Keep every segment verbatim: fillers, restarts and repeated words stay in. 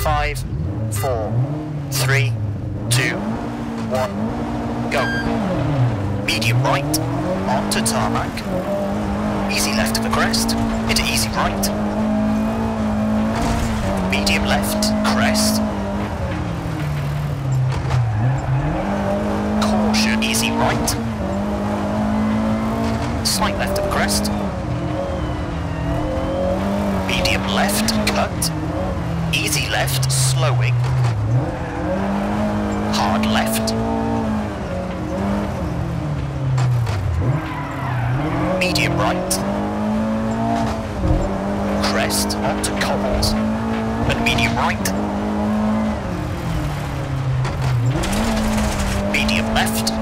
Five, four, three, two, one, go. Medium right, onto tarmac. Easy left of the crest, into easy right. Medium left, crest. Caution, easy right. Slight left of crest. Medium left, cut. Easy left, slowing. Hard left. Medium right. Crest, onto cobbles. And medium right. Medium left.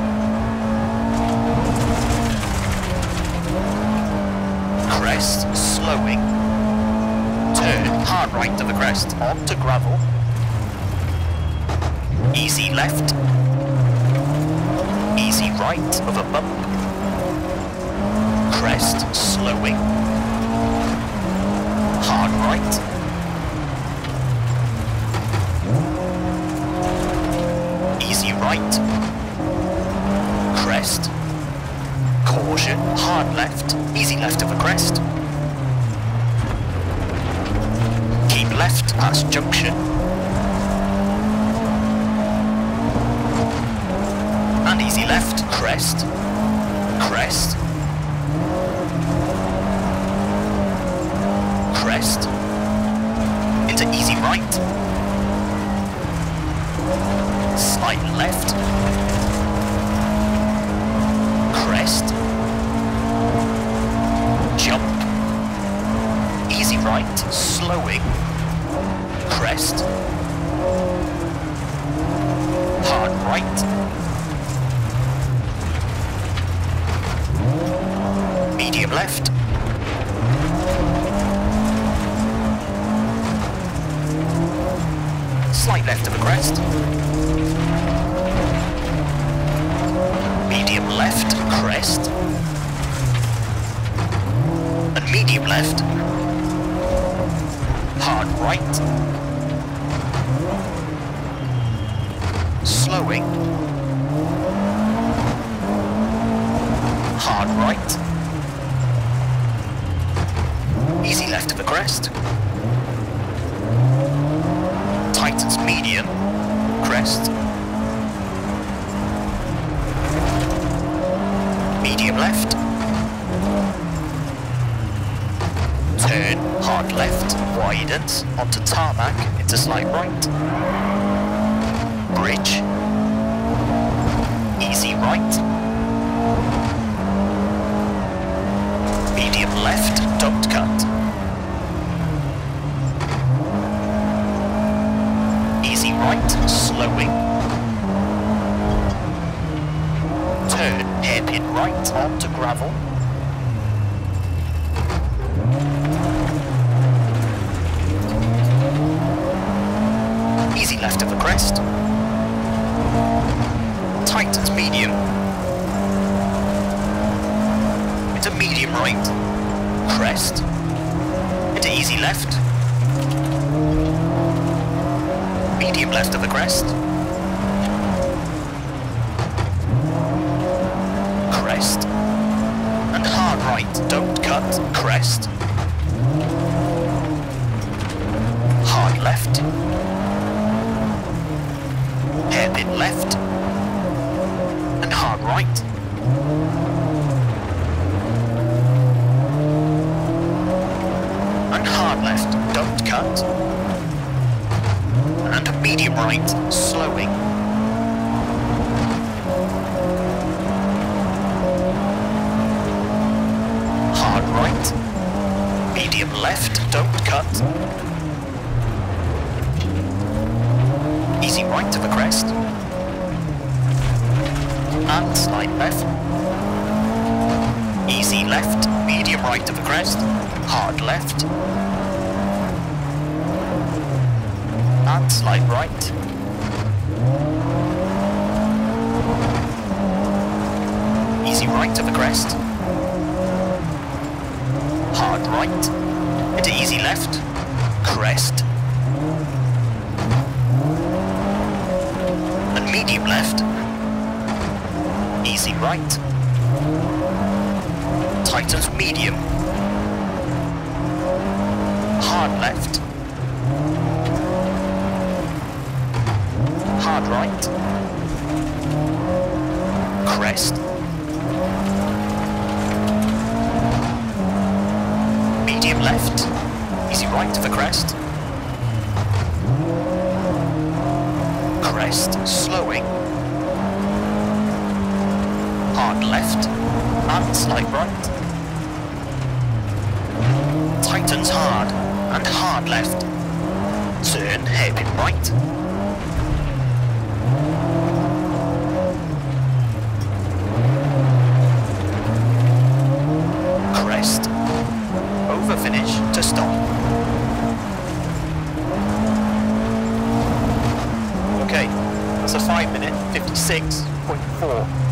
Crest, slowing. Turn hard right to the crest, onto gravel. Easy left. Easy right of a bump. Crest, slowing. Hard right. Easy right, crest, caution, hard left, easy left of a crest. Keep left past junction. And easy left, crest, crest, crest, into easy right. Slight left, crest, jump, easy right, slowing, crest, hard right, medium left, slight left of a crest. Medium left, crest. And medium left. Hard right. Slowing. Hard right. Easy left of the crest. Tightens medium, crest. Medium left. Turn hard left, widens onto tarmac, into slight right. Bridge. Easy right. Medium left, duct cut. Easy right, slowing. Hairpin right onto gravel. Easy left of the crest. Tightens medium. Into medium right. Crest. Into easy left. Medium left of the crest. And hard right, don't cut, crest. Hard left. Hairpin left. And hard right. And hard left, don't cut. And medium right, slowing. Medium left, don't cut. Easy right to the crest. And slight left. Easy left, medium right to the crest. Hard left. and slide right. Easy right to the crest. Hard right. Into easy left. Crest. And medium left. Easy right. Tightens medium. Hard left. Hard right. Crest. Medium left. Easy right to the crest. Crest, slowing. Hard left and slight right. Tightens hard and hard left. Turn hairpin right. That's a five minute fifty-six point four.